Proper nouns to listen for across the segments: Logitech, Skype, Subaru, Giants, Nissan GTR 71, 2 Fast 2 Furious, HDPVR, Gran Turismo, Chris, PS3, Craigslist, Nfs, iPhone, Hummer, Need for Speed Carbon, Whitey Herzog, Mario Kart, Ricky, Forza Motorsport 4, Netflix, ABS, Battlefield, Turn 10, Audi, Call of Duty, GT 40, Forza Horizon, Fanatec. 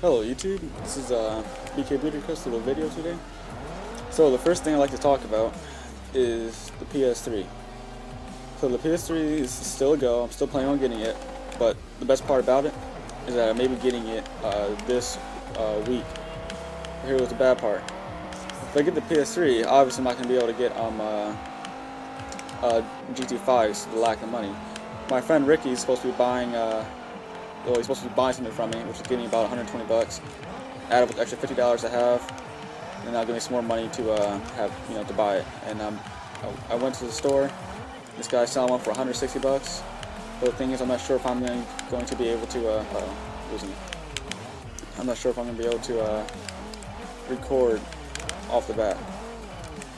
Hello YouTube, this is BKBootykrust little video today. So the first thing I'd like to talk about is the PS3. So the PS3 is still a go, I'm still planning on getting it, but the best part about it is that I may be getting it this week. Here was the bad part. If I get the PS3, obviously I'm not going to be able to get GT5, so the lack of money. My friend Ricky is supposed to be buying he's supposed to be buying something from me, which is getting about 120 bucks. Add up with the extra $50 I have, and I'll give me some more money to have, you know, to buy it. And I went to the store. This guy's selling one for 160 bucks. But the thing is, I'm not sure if I'm going to be able to. I'm not sure if I'm going to be able to record off the bat.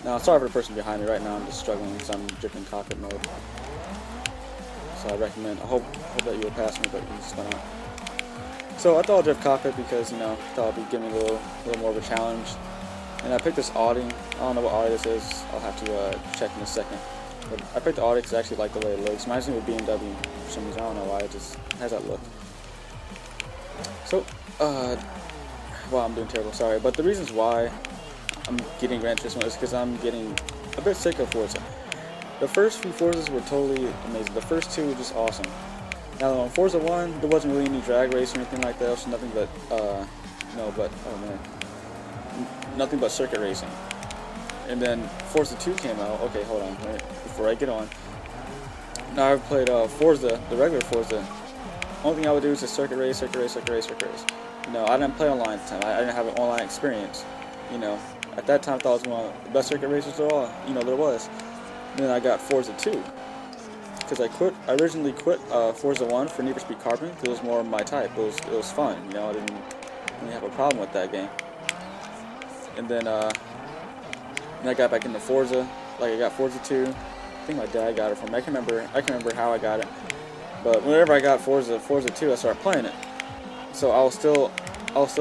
Now, sorry for the person behind me. Right now, I'm just struggling because I'm drifting cockpit mode. So I recommend, I hope that you will pass me, but you just went out. So I thought I'd drift cockpit because, you know, I thought it would give me a little more of a challenge. And I picked this Audi. I don't know what Audi this is. I'll have to check in a second. But I picked the Audi because I actually like the way it looks. It reminds me of a BMW for some reason. I don't know why. It just has that look. So, wow, I'm doing terrible. Sorry. But the reasons why I'm getting Gran Turismo is because I'm getting a bit sick of Forza. The first few Forzas were totally amazing. The first two were just awesome. Now on Forza 1, there wasn't really any drag race or anything like that. It was nothing but, nothing but circuit racing. And then Forza 2 came out. Okay, hold on, right before I get on. Now I've played Forza, the regular Forza. Only thing I would do is just circuit race. You know, I didn't play online at the time. I didn't have an online experience. You know, at that time I thought it was one of the best circuit races of all. You know, there was. Then I got Forza 2, because I originally quit Forza 1 for Need for Speed Carbon, because it was more of my type. It was fun, you know, I didn't really have a problem with that game. And then I got back into Forza, like I got Forza 2, I think my dad got it for me, I can remember how I got it. But whenever I got Forza 2, I started playing it. So I was still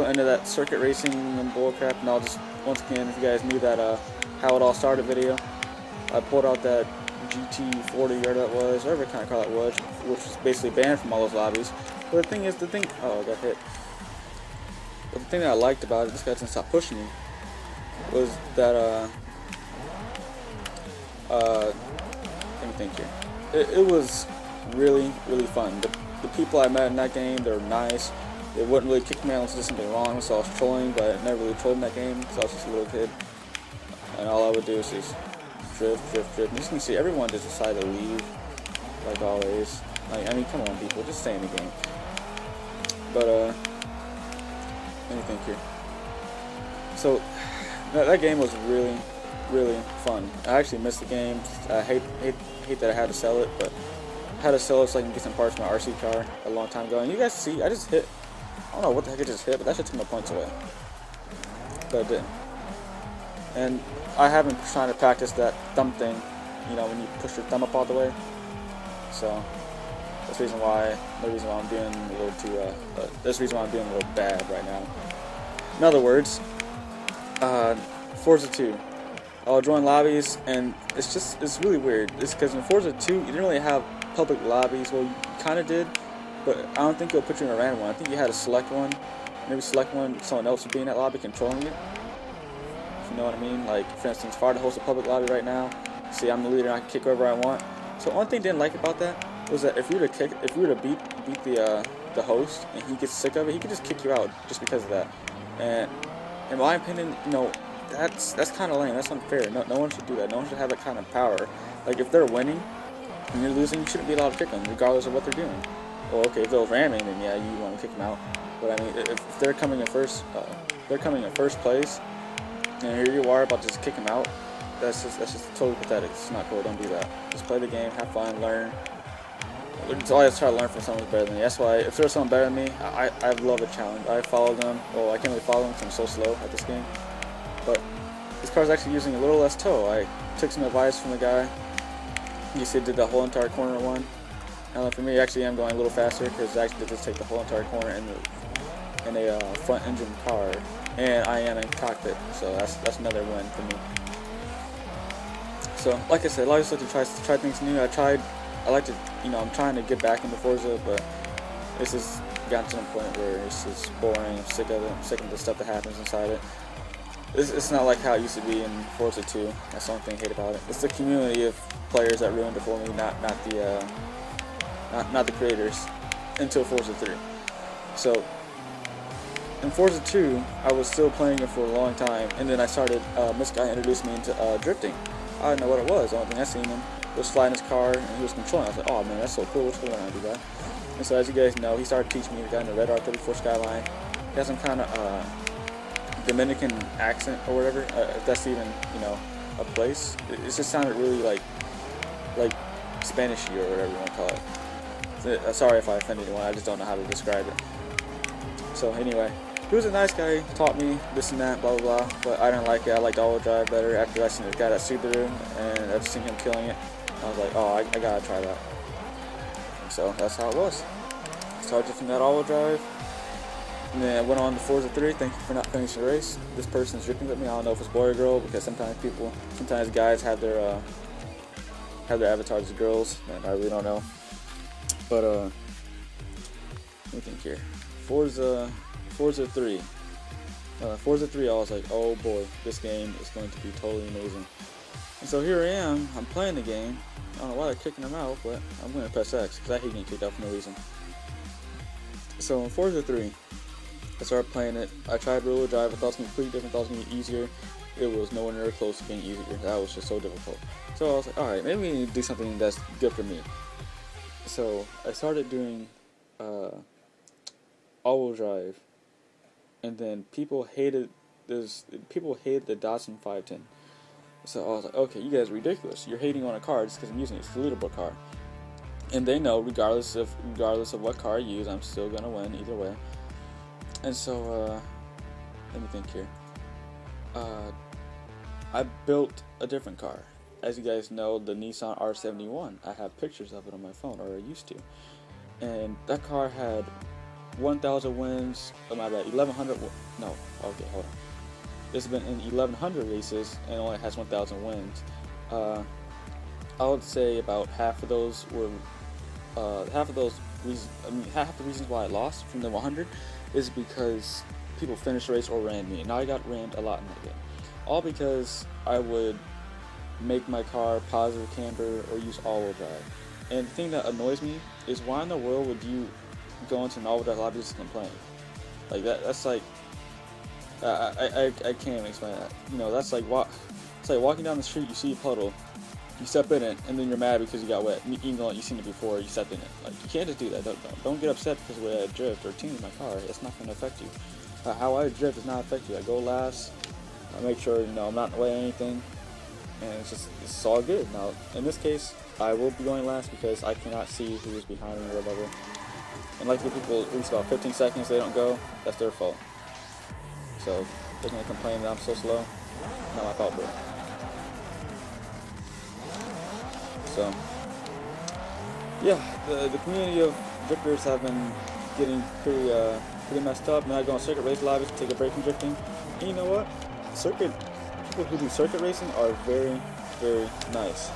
into that circuit racing and bullcrap, and I'll just, once again, if you guys knew that how it all started video, I pulled out that GT 40 or whatever that was, whatever kind of car that was, which was basically banned from all those lobbies. But the thing, oh, I got hit. But the thing that I liked about it, this guy didn't stop pushing me, was that, let me think here. It was really, really fun. The people I met in that game, they were nice. They wouldn't really kick me out unless I did something wrong, so I was trolling, but I never really trolled in that game, so I was just a little kid. And all I would do is just drift. As you can see, everyone just decided to leave, like always. Like, I mean, come on, people, just stay in the game. But let me think here. So that game was really, really fun. I actually missed the game. I hate that I had to sell it, but I had to sell it so I can get some parts for my RC car a long time ago. And you guys see, I just hit. I don't know what the heck I just hit, but that should take my points away. But it didn't. And I have been trying to practice that thumb thing, you know, when you push your thumb up all the way. So that's the reason why, I'm doing a little too, that's the reason why I'm doing a little bad right now. In other words, Forza 2, I'll join lobbies, and it's really weird. It's because in Forza 2, you didn't really have public lobbies. Well, you kind of did, but I don't think it'll put you in a random one. I think you had to select one, someone else would be in that lobby controlling it. You know what I mean? Like, for instance, if I were to host a public lobby right now, see, I'm the leader and I can kick wherever I want. So one thing I didn't like about that was that if you were to beat the host and he gets sick of it, he could just kick you out just because of that. And in my opinion, you know, that's kind of lame. That's unfair. No one should do that. No one should have that kind of power. Like, if they're winning and you're losing, you shouldn't be allowed to kick them, regardless of what they're doing. Well, okay, if they're ramming, then yeah, you want to kick them out. But I mean, if they're coming in first, place. And here you are about to just kick him out. That's just totally pathetic. It's not cool. Don't do that. Just play the game, have fun, learn. It's always try to learn from someone who's better than you. That's why if there's someone better than me, I love a challenge. I follow them. Well, I can't really follow them because I'm so slow at this game. But this car's actually using a little less tow. I took some advice from the guy. You see, it did the whole entire corner one. Now for me, actually, I'm going a little faster because I actually did just take the whole entire corner in a front engine car. And I am in cockpit, so that's another win for me. So, like I said, I always like to try things new. I like to, you know, I'm trying to get back into Forza, but it's just gotten to the point where it's just boring. I'm sick of it. I'm sick of the stuff that happens inside it. It's not like how it used to be in Forza 2. That's the only thing I hate about it. It's the community of players that ruined it for me, not the creators, until Forza 3. So in Forza 2, I was still playing it for a long time, and then I started. This guy introduced me into drifting. I didn't know what it was. The only thing I seen him was flying his car, and he was controlling. I was like, oh man, that's so cool. What's going on? I do that. And so as you guys know, he started teaching me. The guy in the red R34 Skyline. He has some kind of Dominican accent or whatever, if that's even, you know, a place. It just sounded really like Spanishy or whatever you want to call it. Sorry if I offended anyone, I just don't know how to describe it. So anyway, he was a nice guy, he taught me this and that, blah blah blah, but I didn't like it. I liked all-wheel drive better. After I seen the guy that Subaru and I've seen him killing it, I was like, oh, I gotta try that. So that's how it was. Started from that all-wheel drive. And then I went on to Forza 3, thank you for not finishing the race. This person's dripping with me, I don't know if it's boy or girl, because sometimes guys have their avatars as girls, and I really don't know. But let me think here. Forza 3. Forza 3, I was like, oh boy, this game is going to be totally amazing. And so here I am, I'm playing the game. I don't know why they're kicking them out, but I'm gonna press X, because I hate getting kicked out for no reason. So in Forza 3, I started playing it. I tried real drive. I thought it was completely different. I thought it was gonna be easier. It was nowhere near close to being easier. That was just so difficult. So I was like, all right, maybe we need to do something that's good for me. So I started doing all-wheel drive, and then people hated the Datsun 510. So I was like, okay, you guys are ridiculous. You're hating on a car just because I'm using it. It's a leaderboard car, and they know regardless of what car I use, I'm still gonna win either way. And so, let me think here. I built a different car. As you guys know, the Nissan R71. I have pictures of it on my phone, or I used to. And that car had 1,000 wins. Oh, my bad, 1,100. No, okay, hold on. It's been in 1,100 races and only has 1,000 wins. I would say about half of those were half the reasons why I lost from the 100. Is because people finished the race or ran me, and I got rammed a lot in that game. All because I would make my car positive camber or use all-wheel drive. And the thing that annoys me is, why in the world would you go into an all-wheel drive lobby just to complain? Like that's like I can't explain that. You know, that's like it's like walking down the street, you see a puddle, you step in it, and then you're mad because you got wet, even though you've seen it before, you stepped in it. Like, you can't just do that. Don't get upset because of the way I drift or tune my car. It's not going to affect you. How I drift does not affect you. I go last. I make sure, you know, I'm not in the way of anything, and it's all good. Now, in this case, I will be going last because I cannot see who is behind me or whatever. And like the people, at least about 15 seconds they don't go, that's their fault. So they're going to complain that I'm so slow. Not my fault, bro. So, yeah, the community of drifters have been getting pretty messed up. Now I go on circuit race lobbies to take a break from drifting. And you know what? People who do circuit racing are very, very nice.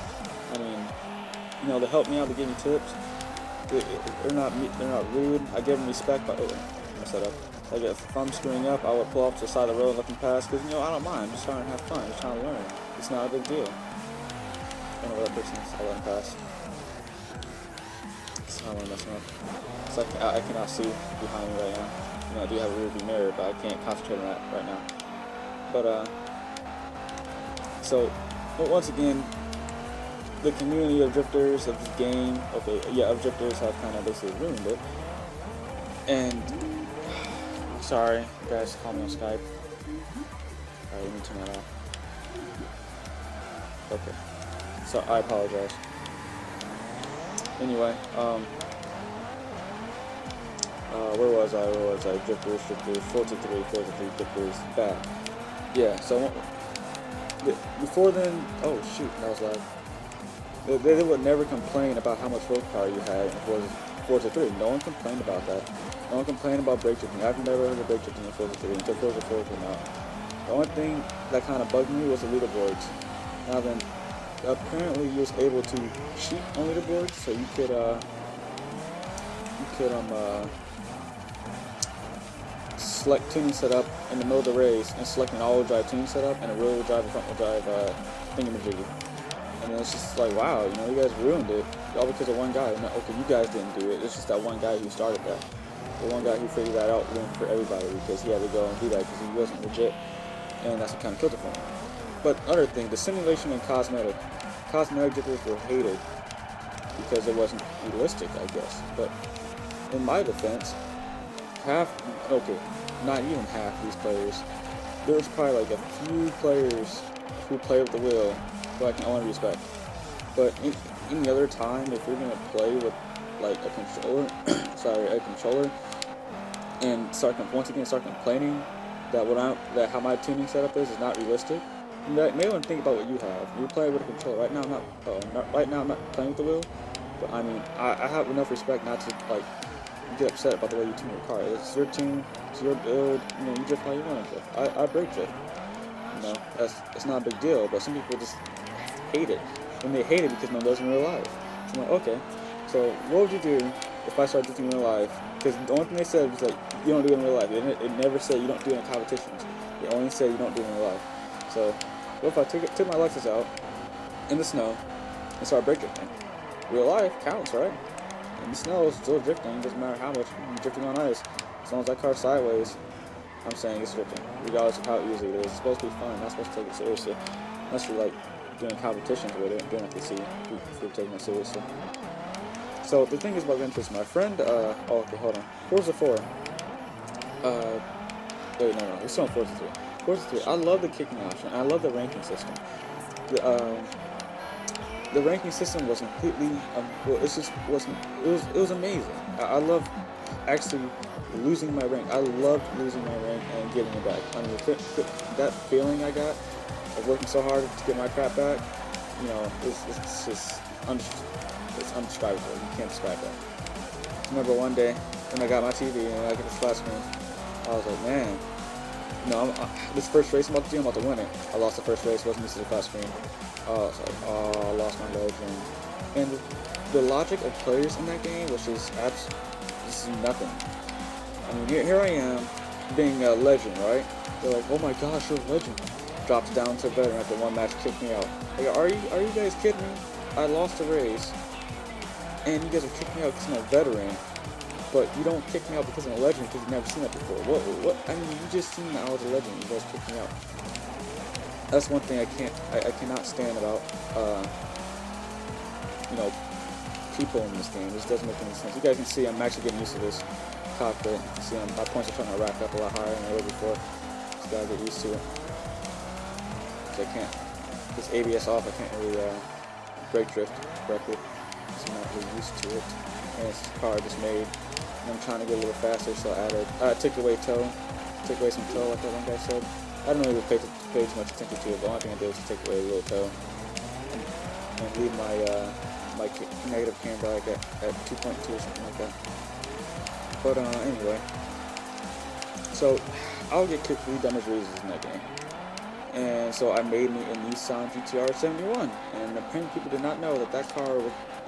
I mean, you know, they help me out. They give me tips. They're not rude. I give them respect. But I set up. Like if I'm screwing up, I would pull up to the side of the road and let them pass. Cause you know, I don't mind. I'm just trying to have fun. I'm just trying to learn. It's not a big deal. I don't know what that person is. I let him pass. It's not really messing up. It's like I cannot see behind me right now. You know, I do have a rear view mirror, but I can't concentrate on that right now. But so once again, the community of drifters of this game, of drifters have kind of basically ruined it. And sorry, you guys, call me on Skype. Alright, let me turn that off. Okay. So I apologize. Anyway, where was I? Drifters, 4 to 3, drifters, bad. Yeah, so before then, oh shoot, that was loud. They would never complain about how much road power you had in Forza 3. No one complained about that. No one complained about brake drifting. I've never heard of brake drifting in Forza 3 until Forza 4 came out. The only thing that kind of bugged me was the leaderboards. Now then, apparently you was able to cheat on leaderboards, so you could select tuning setup in the middle of the race and select an all-wheel drive tuning setup and a rear-wheel drive and front-wheel drive thingamajiggy. And then it's just like, wow, you know, you guys ruined it. All because of one guy. Not, okay, you guys didn't do it. It's just that one guy who started that. The one guy who figured that out went for everybody because he had to go and do that because he wasn't legit. And that's what kind of killed it for him. But other thing, the simulation and cosmetic. Cosmetic differences were hated because it wasn't realistic, I guess. But in my defense, not even half these players. There was probably like a few players who play with the wheel who I can only respect. But any other time, if you're gonna play with like a controller, and start complaining that how my tuning setup is not realistic. Like, maybe think about what you have. You're playing with a controller right now. I'm not playing with the wheel, but I mean, I have enough respect not to like get upset about the way you tune your car. It's your tune, it's your build. You know, you drift how you want to drift. I brake drift. You know, that's not a big deal. But some people just hate it, and they hate it because no one does in real life. I'm like, okay, so what would you do if I started doing it in real life? Because the only thing they said was like, you don't do it in real life. It never said you don't do it in competitions. They only said you don't do it in real life. So what if I took my Lexus out in the snow and started brake drifting? Real life counts, right? In the snow, it's still drifting. It doesn't matter how much you're drifting on ice. As long as that car's sideways, I'm saying it's drifting, regardless of how easy it is. It's supposed to be fun. You're not supposed to take it seriously, unless you're like doing competitions with it. Then I can see if you're taking it seriously. So the thing is about Gran Turismo. My friend, Forza 4. It's still on Forza 3. Forza 3. I love the kicking option. I love the ranking system. The ranking system was completely, it was amazing. I love actually losing my rank. I loved losing my rank and getting it back. I mean, that feeling I got of working so hard to get my crap back, you know, it's just it's indescribable. You can't describe that. I remember one day when I got my TV and I got this flat screen, I was like, man, you know, this first race I'm about to do, I'm about to win it. I lost the first race, wasn't used to the flat screen. I lost my legs. And the logic of players in that game was just nothing. I mean, here I am, being a legend, right? They're like, oh my gosh, you're a legend. Drops down to veteran after one match, kicked me out. Like, are you guys kidding me? I lost the race, and you guys are kicking me out because I'm a veteran, but you don't kick me out because I'm a legend because you've never seen that before. What? I mean, you just seen I was a legend, you guys kicked me out. That's one thing I cannot stand about, you know, people in this game. This doesn't make any sense. You guys can see I'm actually getting used to this cockpit. You can see my points are trying to rack up a lot higher than they were before. Just gotta get used to it. So I can't, this ABS off, I can't really brake drift correctly. So I'm not really used to it. And this car I just made. And I'm trying to get a little faster, so I added, took away some toe, like that one guy said. I don't really pay too much attention to it, but the only thing I did was to take away a little toe and leave my my negative camber like at 2.2 or something like that. But anyway, so I'll get kicked for the dumbest reasons in that game. And so I made me a Nissan GTR 71, and apparently people did not know that that car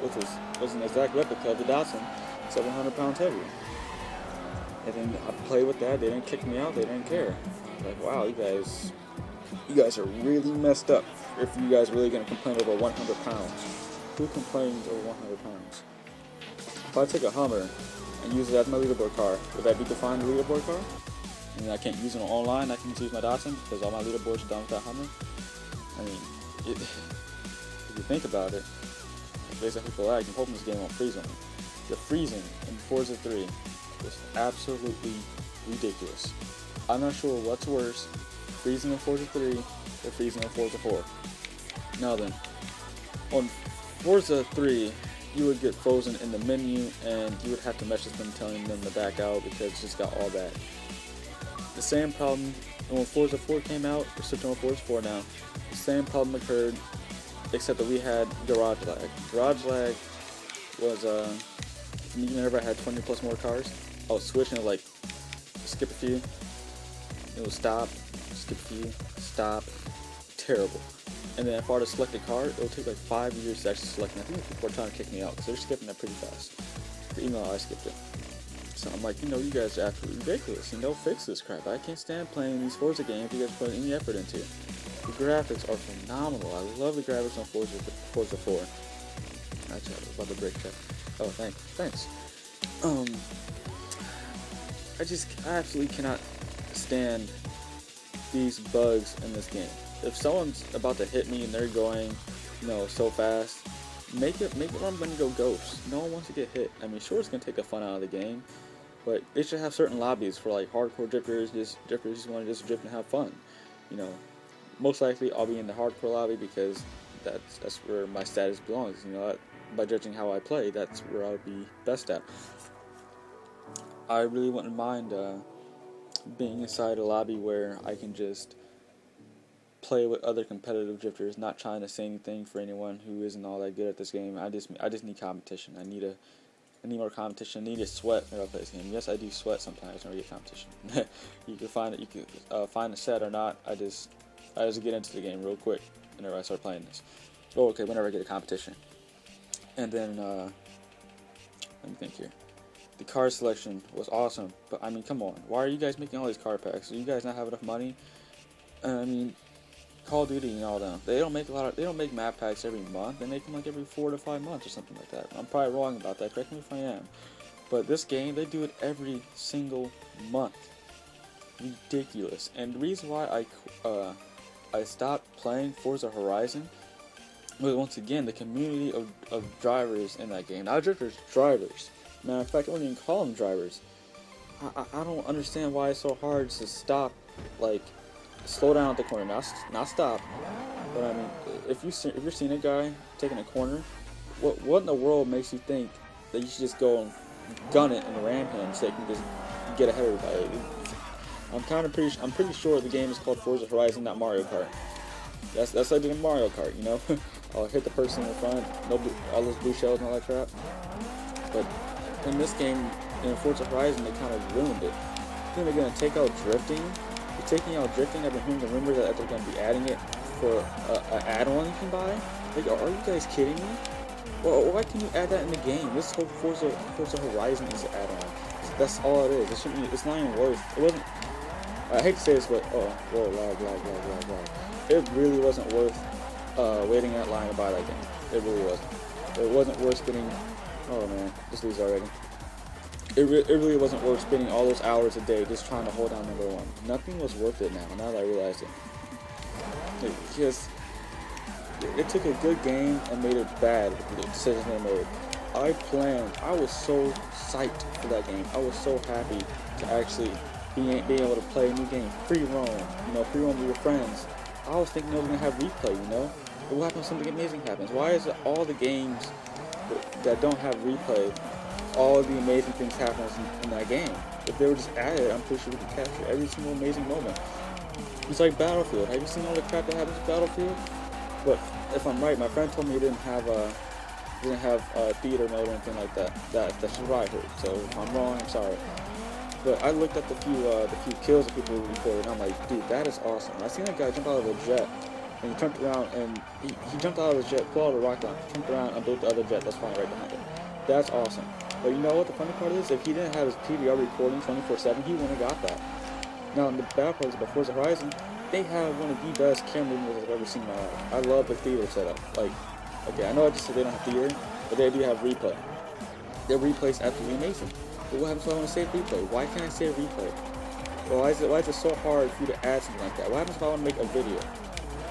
was an exact replica of the Datsun 700 pounds heavier. And then I played with that. They didn't kick me out. They didn't care. Like, wow, you guys are really messed up if you guys really gonna complain over 100 pounds. Who complains over 100 pounds? If I take a Hummer and use it as my leaderboard car, would that be defined a leaderboard car? I mean, I can't use it online. I can just use my Datsun because all my leaderboards are done with that Hummer. I mean, if you think about it, based on people lag, I'm hoping this game won't freeze on me. The freezing in Forza 3 was absolutely ridiculous. I'm not sure what's worse, freezing on Forza 3 or freezing on Forza 4. Now then, on Forza 3, you would get frozen in the menu and you would have to message them telling them to back out because it just got all bad. The same problem, when Forza 4 came out, we're switching on Forza 4 now, the same problem occurred, except that we had garage lag. Garage lag was, whenever I had 20 plus more cars, I was switching to like, skip a few. It would stop, skip a few, stop, terrible. And then if I were to select a car, it would take like 5 years to actually select. And I think people are trying to kick me out because they're skipping that pretty fast. Even though I skipped it. So I'm like, you know, you guys are absolutely ridiculous. You know, fix this crap. I can't stand playing these Forza games you guys put any effort into. The graphics are phenomenal. I love the graphics on Forza 4. Actually, I was about to break that. Oh, thanks. I absolutely cannot stand these bugs in this game. If someone's about to hit me and they're going, you know, so fast, make it where I'm gonna go ghost. No one wants to get hit. I mean, sure, it's gonna take the fun out of the game, but it should have certain lobbies for like hardcore drifters. Just want to just drift and have fun. You know, most likely I'll be in the hardcore lobby because that's where my status belongs. You know, by judging how I play, that's where I would be best at. I really wouldn't mind being inside a lobby where I can just play with other competitive drifters, not trying to say anything for anyone who isn't all that good at this game. I just need competition. I need more competition. I need to sweat when I play this game. Yes, I do sweat sometimes when I get competition. You can find it. You can find a set or not. I just get into the game real quick whenever I start playing this. Oh, okay. Whenever I get a competition, and then let me think here. The car selection was awesome, but I mean, come on. Why are you guys making all these car packs? Do you guys not have enough money? I mean, Call of Duty and all them. They don't make map packs every month. They make them like every 4 to 5 months or something like that. I'm probably wrong about that. Correct me if I am. But this game, they do it every single month. Ridiculous. And the reason why I stopped playing Forza Horizon was once again the community of drivers in that game. Not drifters, drivers. Matter of fact, I wouldn't even call them drivers. I don't understand why it's so hard to stop, like, slow down at the corner, not stop. But I mean, if you're seeing a guy taking a corner, what in the world makes you think that you should just go and gun it and ram him so you can just get ahead of everybody? I'm pretty sure the game is called Forza Horizon, not Mario Kart. That's like doing Mario Kart, you know. I'll hit the person in the front, no blue, all those blue shells and all that crap. But in this game, in Forza Horizon, they kind of ruined it. I think they're gonna take out drifting. Taking out drifting, I've been hearing the rumors that they're going to be adding it for an add-on you can buy. Like, are you guys kidding me? Well, why can you add that in the game? This whole Forza Horizon is an add-on. That's all it is. It shouldn't be, it's not even worth. It wasn't. I hate to say this, but it really wasn't worth waiting that line to buy that game. It really wasn't. It wasn't worth spending. Oh man, this lose already. It really wasn't worth spending all those hours a day just trying to hold down number one. Nothing was worth it now that I realized it. It took a good game and made it bad with the decisions they made. I was so psyched for that game. I was so happy to actually be able to play a new game. Free roam, you know, free roam with your friends. I was thinking I was going to have replay, you know? But what happens when something amazing happens? Why is it all the games that don't have replay, all the amazing things happen in that game? If they were just added, I'm pretty sure we could capture every single amazing moment. It's like Battlefield. Have you seen all the crap that happens in Battlefield? But if I'm right, my friend told me it didn't have theater mode or anything like that. That's what I heard. So if I'm wrong, I'm sorry. But I looked at the few kills that people recorded, and I'm like, dude, that is awesome. I seen that guy jump out of a jet, and he turned around and he jumped out of the jet, pulled out a rocket launcher, turned around and built the other jet that's flying right behind him. That's awesome. But you know what the funny part is? If he didn't have his PVR recording 24/7, he wouldn't have got that. Now, in the bad part is about Forza Horizon, they have one of the best camera movements I've ever seen in my life. I love the theater setup. Like, okay, I know I just said they don't have theater, but they do have replay. Their replay is absolutely amazing. But what happens if I want to save replay? Why can't I save replay? Well, why is it so hard for you to add something like that? What happens if I want to make a video?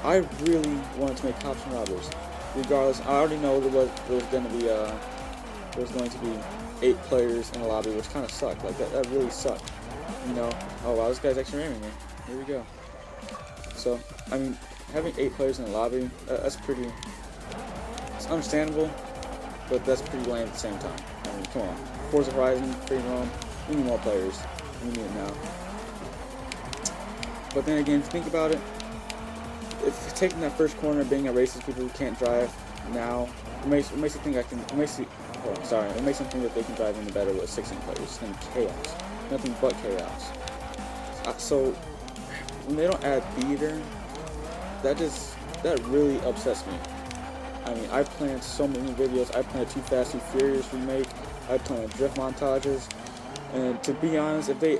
I really wanted to make Cops and Robbers. Regardless, I already know there was going to be 8 players in the lobby, which kind of sucked. Like, that really sucked, you know. Oh wow, this guy's actually ramming me. Here we go. So I mean, having 8 players in the lobby, it's understandable, but that's pretty lame at the same time. I mean, come on, Forza Horizon, free roam, we need more players. We need it now. But then again, if you think about it, if taking that first corner, being a racist people who can't drive now, it makes you think it makes them think that they can drive any better with 16 players. It's going to be chaos. Nothing but chaos. So, when they don't add theater, that really upsets me. I mean, I planned so many videos. I planned 2 Fast 2 Furious remake. I planned drift montages. And to be honest, let me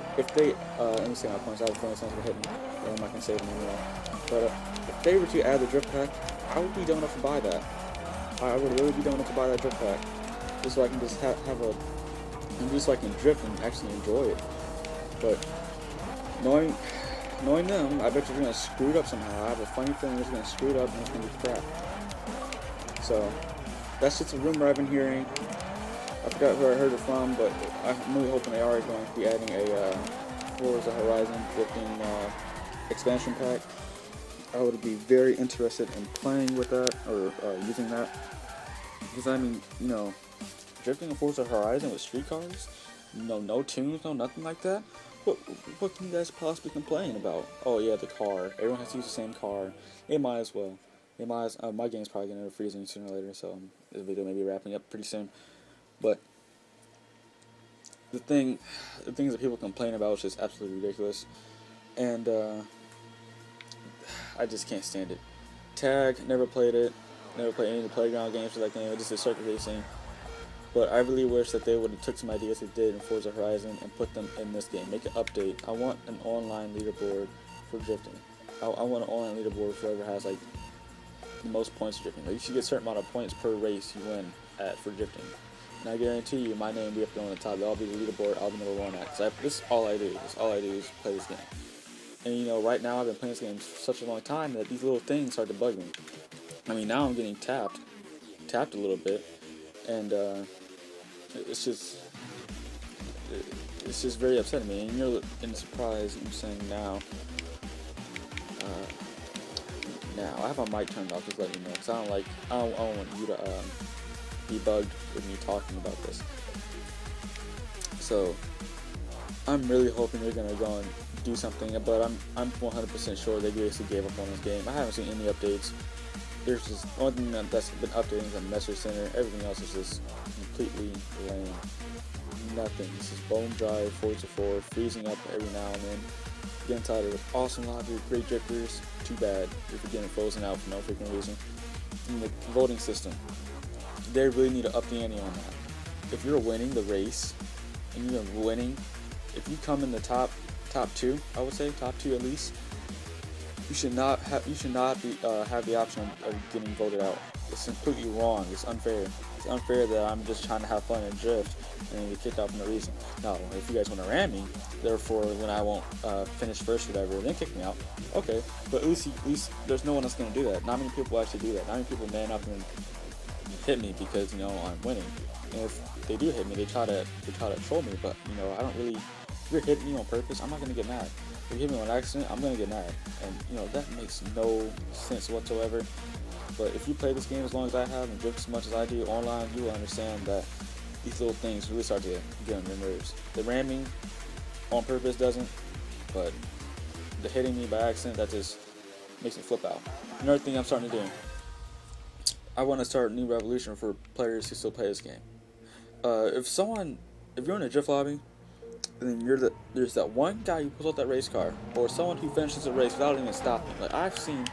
see my points. I was going something hitting, and I can save them anymore. But if they were to add the drift pack, I would be dumb enough to buy that. I would really be dumb enough to buy that drift pack, just so I can just so I can drift and actually enjoy it. But knowing them, I bet you're gonna screw it up somehow. I have a funny feeling it's gonna screw it up and it's gonna be crap. So that's just a rumor I've been hearing. I forgot who I heard it from, but I'm really hoping they are going to be adding a Forza Horizon drifting expansion pack. I would be very interested in playing with that, or using that, because I mean, you know, drifting a Forza Horizon with street cars, no tunes, no nothing like that. What can you guys possibly complain about? Oh yeah, the car. Everyone has to use the same car. They might as well. My game's probably gonna end up freezing sooner or later, so this video may be wrapping up pretty soon. But the things that people complain about is just absolutely ridiculous, and I just can't stand it. Tag, never played it, never played any of the playground games for that game. It's just a circuit racing. But I really wish that they would have took some ideas they did in Forza Horizon and put them in this game. Make an update. I want an online leaderboard for drifting. I want an online leaderboard for whoever has like the most points drifting. Like, you should get a certain amount of points per race you win at for drifting. And I guarantee you, my name will be up there on the top. I'll be the leaderboard. I'll be number one at. Because this is all I do. This is all I do is play this game. And you know, right now I've been playing this game for such a long time that these little things start to bug me. I mean, now I'm getting tapped a little bit, and it's just very upsetting me. And you're in surprise. I'm saying now I have my mic turned off. Just let you know, because I don't want you to be bugged with me talking about this. So I'm really hoping they're gonna go and do something, but I'm 100% sure they basically gave up on this game. I haven't seen any updates. There's just one thing that's been updating is the Messer Center. Everything else is just completely lame. Nothing. This is bone dry, Forza 4, freezing up every now and then. Getting tired with awesome logic, great drifters. Too bad if you're getting frozen out for no freaking reason. And the voting system. They really need to up the ante on that. If you're winning the race, and you're winning, if you come in the top two, I would say top two at least, you should not have the option of getting voted out. It's completely wrong. It's unfair. It's unfair that I'm just trying to have fun and drift and get kicked out for no reason. Now, if you guys want to ram me, therefore when I won't finish first or whatever, then kick me out. Okay, but at least there's no one that's going to do that. Not many people actually do that. Not many people man up and hit me because, you know, I'm winning. And if they do hit me, they try to troll me. But you know, I don't really. If you're hitting me on purpose, I'm not going to get mad. If you hit me on accident, I'm going to get mad. And, you know, that makes no sense whatsoever. But if you play this game as long as I have and drift as much as I do online, you will understand that these little things really start to get on your nerves. The ramming on purpose doesn't, but the hitting me by accident, that just makes me flip out. Another thing I'm starting to do, I want to start a new revolution for players who still play this game. If you're in a drift lobby, and then there's that one guy who pulls out that race car, or someone who finishes a race without even stopping. Like, I've seen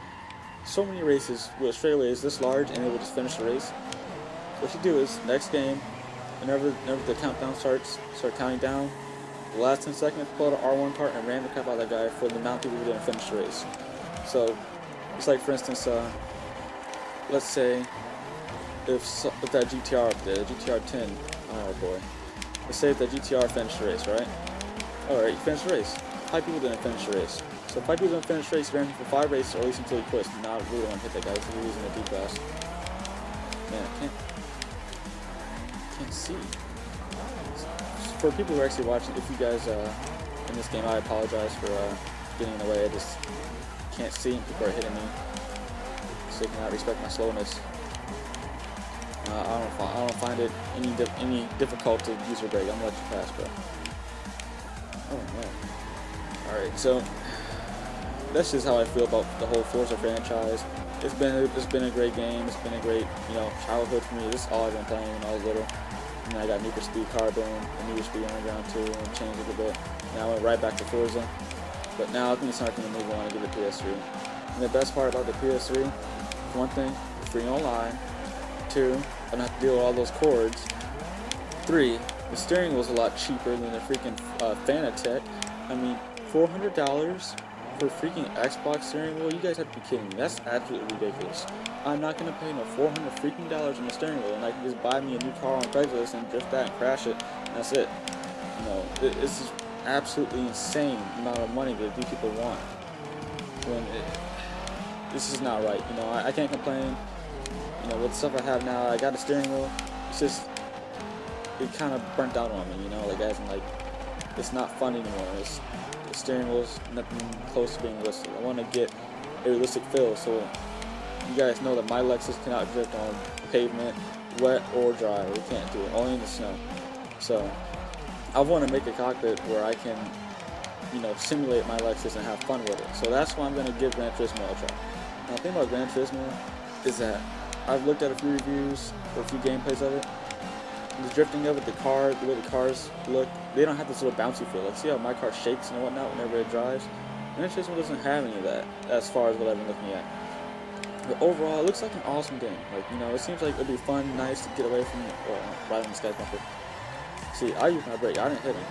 so many races where straightaway is this large and they will just finish the race. What you do is, next game, whenever the countdown starts, start counting down. The last 10 seconds, pull out an R1 cart and ram the crap out of that guy for the amount of people who didn't finish the race. So it's like, for instance, let's say if that GTR up there, the GTR 10, oh boy. Let's say that GTR finished the race, right? Alright, you finished the race. 5 people didn't finish the race. So 5 people didn't finish the race, ran for 5 races, or at least until he quits. Now I really want to hit that guy, because he's using a D-class. Man, I can't see. For people who are actually watching, if you guys in this game, I apologize for getting in the way. I just can't see, and people are hitting me. So they cannot respect my slowness. I don't find it any difficult to use your brake. I'm gonna let you pass, bro. Oh man. Alright, so that's just how I feel about the whole Forza franchise. It's been a great game. It's been a great, you know, childhood for me. This is all I've been playing when I was little. And then I got Need for Speed Carbon and Need for Speed Underground 2, and changed it a bit. And I went right back to Forza. But now I think it's time to move on and get the PS3. And the best part about the PS3, one thing, free online. 2, I don't have to deal with all those cords. 3, The steering was a lot cheaper than the freaking Fanatec. I mean, $400 for freaking Xbox steering wheel? You guys have to be kidding me. That's absolutely ridiculous. I'm not gonna pay no $400 on the steering wheel, and I can just buy me a new car on Craigslist and drift that and crash it, and that's it. You know, it's just absolutely insane amount of money that these people want. When this is not right. You know, I can't complain. You know, with the stuff I have now, I got a steering wheel. It's just, it kind of burnt out on me. You know, like as in like, it's not fun anymore. It's, the steering wheel's nothing close to being realistic. I want to get a realistic feel, so you guys know that my Lexus cannot drift on pavement, wet or dry. We can't do it. Only in the snow. So I want to make a cockpit where I can, you know, simulate my Lexus and have fun with it. So that's why I'm going to give Gran Turismo a try. Now, the thing about Gran Turismo is that I've looked at a few reviews or a few gameplays of it. The drifting of it, the car, the way the cars look, they don't have this little bouncy feel. Like, see how my car shakes and whatnot whenever it drives? Gran Turismo doesn't have any of that, as far as what I've been looking at. But overall, it looks like an awesome game. Like, you know, it seems like it'd be fun, nice to get away from it, or riding the Skype bumper. See, I used my brake. I didn't hit him.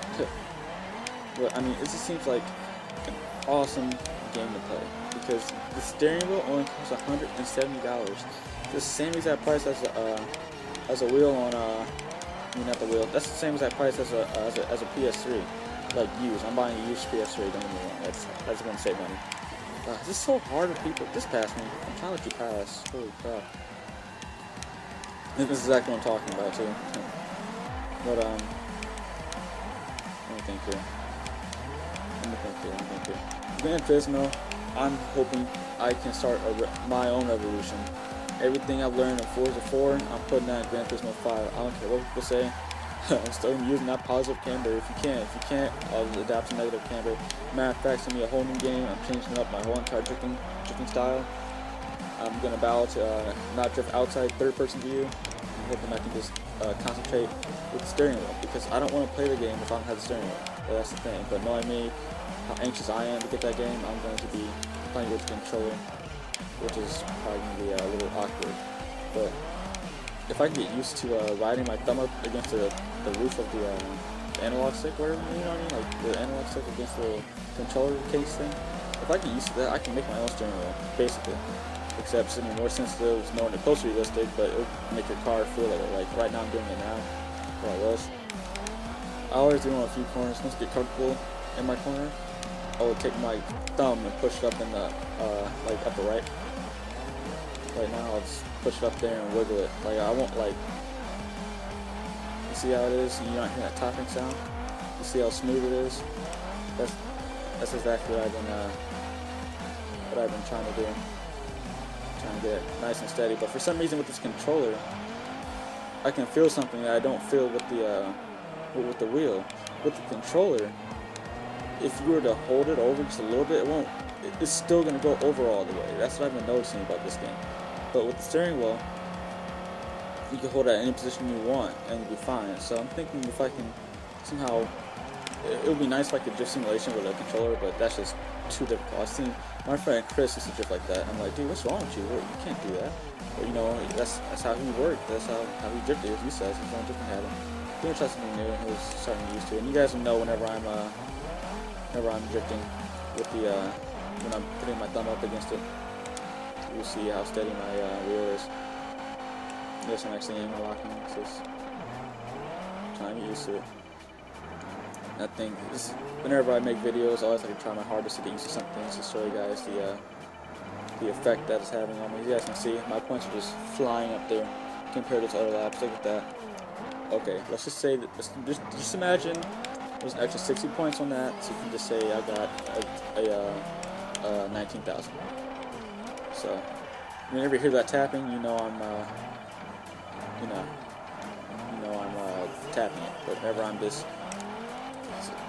But I mean, it just seems like an awesome game to play, because the steering wheel only costs $170. The same exact price as a wheel on I mean, not the wheel. That's the same exact price as a PS3, like used. I'm buying a used PS3. Don't get me wrong. That's gonna save money. This is so hard with people. Just pass me. I'm trying to let you pass. Holy crap. This is exactly what I'm talking about too. But let me think here. Gran Turismo, I'm hoping I can start my own revolution. Everything I've learned in Forza 4, I'm putting that in Gran Turismo 5. I don't care what people say. I'm still using that positive camber. If you can't, I'll adapt to negative camber. Matter of fact, it's gonna be a whole new game. I'm changing up my whole entire drifting style. I'm gonna bow to not drift outside third-person view. I'm hoping I can just concentrate with the steering wheel, because I don't want to play the game if I don't have the steering wheel. Well, that's the thing. But knowing me, how anxious I am to get that game, I'm going to be playing with the controller, which is probably going to be a little awkward. But if I can get used to riding my thumb up against the roof of the analog stick, whatever, you know what I mean, like the analog stick against the controller case thing, if I get used to that, I can make my own steering wheel, basically. Except it's going to be more sensitive, it's nowhere close to realistic, but it'll make your car feel like it. Like right now, I'm doing it now, or I was. I always do on a few corners. Once I get comfortable in my corner, I would take my thumb and push it up in the, like up the right. Right now, I'll just push it up there and wiggle it. Like I won't like, you see how it is? You don't hear that tapping sound? You see how smooth it is? That's exactly what I've been trying to do. Trying to get it nice and steady, but for some reason with this controller, I can feel something that I don't feel with the wheel. With the controller, if you were to hold it over just a little bit, it won't. It's still gonna go over all the way. That's what I've been noticing about this game. But with the steering wheel, you can hold it at any position you want and you'll be fine. So I'm thinking if I can somehow, it would be nice if I could drift simulation with a controller, but that's just too difficult. I've seen my friend Chris used to drift like that. I'm like, dude, what's wrong with you? You can't do that. But, you know, that's how he worked. That's how he drifted. As he says, he's on different habit. He didn't try something new. He was starting to get used to it. And you guys will know whenever I'm drifting with the when I'm putting my thumb up against it, you'll see how steady my wheel is. There's the next thing I'm locking. It's just trying to get used to it. I think whenever I make videos, I always like to try my hardest to get used to something, just to show you guys the effect that it's having on me. As you guys can see, my points are just flying up there compared to other laps. Look at that. Okay, let's just say that. Just imagine there's an extra 60 points on that, so you can just say I got a 19,000. So whenever you hear that tapping, you know I'm tapping it. But whenever I'm just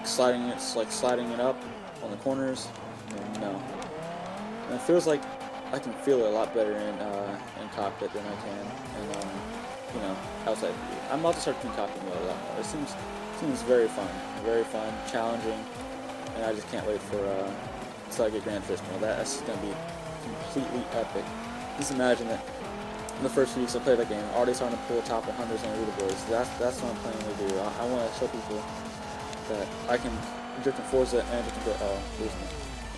sliding it up on the corners, and no, and it feels like I can feel it a lot better in cockpit than I can in you know, outside view. I'm about to start doing cockpit mode a lot more. It seems very fun, challenging, and I just can't wait for until I get Gran Turismo. That's just gonna be completely epic. Just imagine that in the first few weeks I played that game, already starting to pull top 100s on leaderboards. That's what I'm planning to do. I want to show people that I can drift in Forza and drift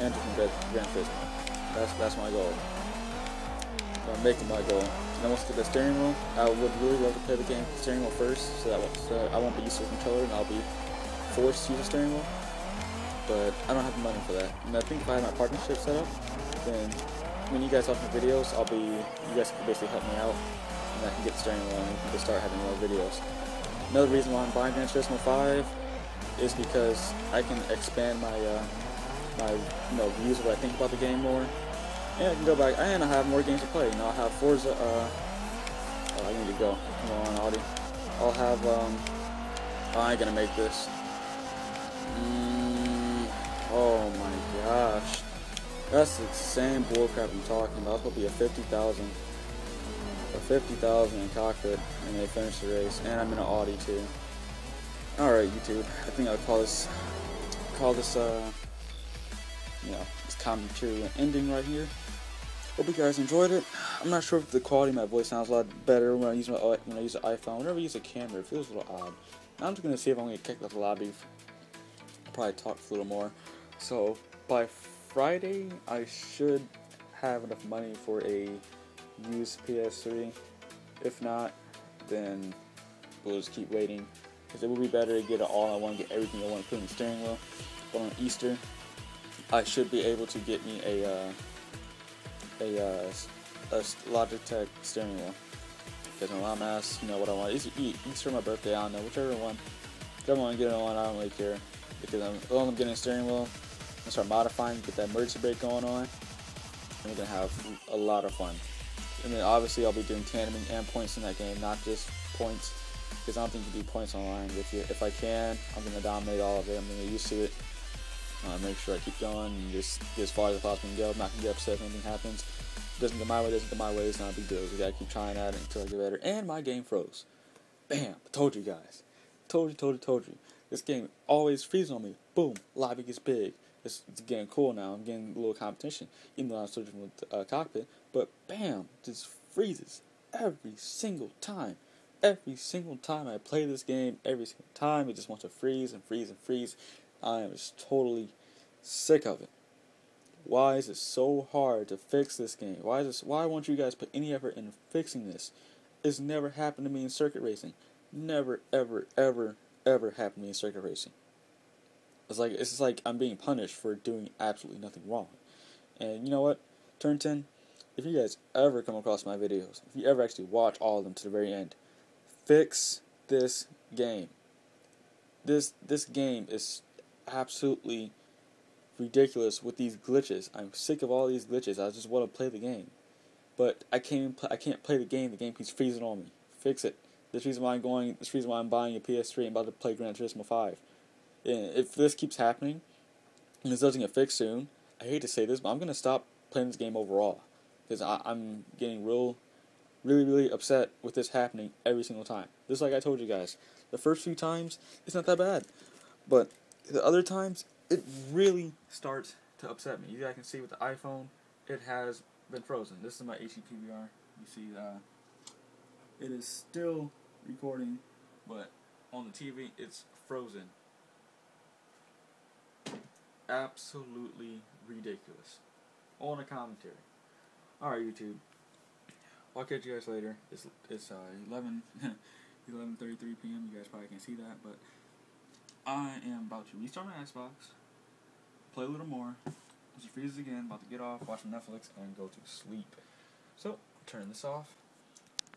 in Gran Turismo. That's my goal. I'm making my goal. And I want to get the steering wheel. I would really love to play the game steering wheel first, so I won't be used to the controller and I'll be forced to use the steering wheel. But I don't have the money for that. And I think if I had my partnership set up, then when you guys watch my videos, you guys can basically help me out, and I can get the steering wheel and we can just start having more videos. Another reason why I'm buying Gran Turismo 5 is because I can expand my my views of what I think about the game more. And I can go back, and I have more games to play. You know, I'll have Forza, I need to go. Come on, Audi. I'll have, I ain't gonna make this. Oh my gosh. That's the same bullcrap I'm talking about. It's gonna be a 50,000. A 50,000 in cockpit, and they finish the race. And I'm in an Audi too. Alright, YouTube. I think I'll call this you know, it's commentary ending right here. Hope you guys enjoyed it. I'm not sure if the quality of my voice sounds a lot better when I use an iPhone. Whenever I use a camera, it feels a little odd. Now I'm just gonna see if I'm gonna kick off the lobby. I'll probably talk a little more. So by Friday, I should have enough money for a used PS3. If not, then we'll just keep waiting, because it would be better to get it all. I want to get everything I want to put in the steering wheel. But on Easter, I should be able to get me a Logitech steering wheel, because my mom asks, you know, what I want. Easter or my birthday, I don't know, whichever one I get it on, I don't really care, because I'm getting a steering wheel, I start modifying, get that emergency brake going on, and we're gonna have a lot of fun. And then obviously I'll be doing tandeming and points in that game, not just points, because I don't think you can do points online. If I can, I'm gonna dominate all of it. I'm gonna get used to it. Make sure I keep going and just get as far as I possibly can go. I'm not gonna get upset if anything happens. Doesn't go my way, doesn't go my way, it's not a big deal. We gotta keep trying at it until I get better. And my game froze. Bam! I told you guys. Told you. This game always freezes on me. Boom! Lobby gets big. It's getting cool now. I'm getting a little competition, even though I'm still from the cockpit. But bam! Just freezes every single time. Every single time I play this game, every single time it just wants to freeze and freeze and freeze. I am just totally sick of it. Why is it so hard to fix this game? Why won't you guys put any effort in fixing this? It's never happened to me in circuit racing. Never, ever, ever, ever happened to me in circuit racing. It's like I'm being punished for doing absolutely nothing wrong. And you know what? Turn 10, if you guys ever come across my videos, if you ever actually watch all of them to the very end, fix this game. This game is absolutely ridiculous with these glitches. I'm sick of all these glitches. I just want to play the game, but I can't play the game. The game keeps freezing on me. Fix it. This reason why I'm buying a PS3 and about to play Gran Turismo 5. And if this keeps happening and this doesn't get fixed soon, I hate to say this, but I'm gonna stop playing this game overall, because I'm getting really upset with this happening every single time. Just like I told you guys, the first few times it's not that bad, but the other times, it really starts to upset me. You guys can see with the iPhone, it has been frozen. This is my HDPVR. You see, it is still recording, but on the TV, it's frozen. Absolutely ridiculous. On a commentary. Alright, YouTube. I'll catch you guys later. It's 11:33 p.m. You guys probably can't see that, but I am about to restart my Xbox, play a little more, once it freezes again, about to get off, watch Netflix, and go to sleep. So, I'll turn this off,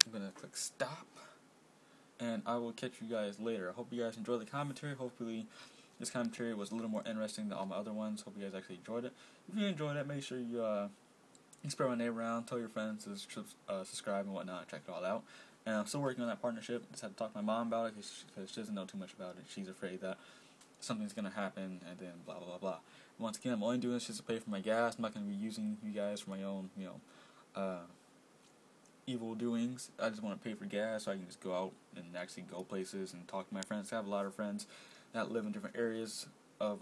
I'm going to click stop, and I will catch you guys later. I hope you guys enjoyed the commentary. Hopefully this commentary was a little more interesting than all my other ones. Hope you guys actually enjoyed it. If you enjoyed it, make sure you spread my name around, tell your friends to subscribe and whatnot, check it all out. And I'm still working on that partnership. Just had to talk to my mom about it, because she doesn't know too much about it. She's afraid that something's going to happen and then blah, blah, blah, blah. Once again, I'm only doing this just to pay for my gas. I'm not going to be using you guys for my own, you know, evil doings. I just want to pay for gas so I can just go out and actually go places and talk to my friends. I have a lot of friends that live in different areas of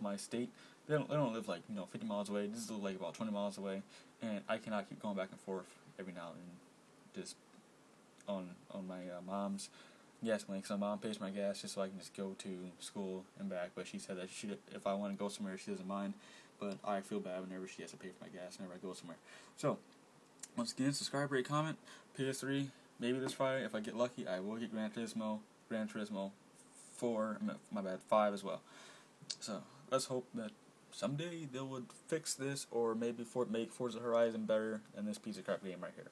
my state. They don't live, like, you know, 50 miles away. This is like about 20 miles away. And I cannot keep going back and forth every now and then. just on my mom's gas link. So my mom pays my gas just so I can just go to school and back. But she said that she, if I want to go somewhere, she doesn't mind. But I feel bad whenever she has to pay for my gas whenever I go somewhere. So once again, subscribe, rate, comment. PS3, maybe this Friday. If I get lucky, I will get Gran Turismo 4. My bad, 5 as well. So let's hope that someday they would fix this, or maybe make Forza Horizon better than this piece of crap game right here.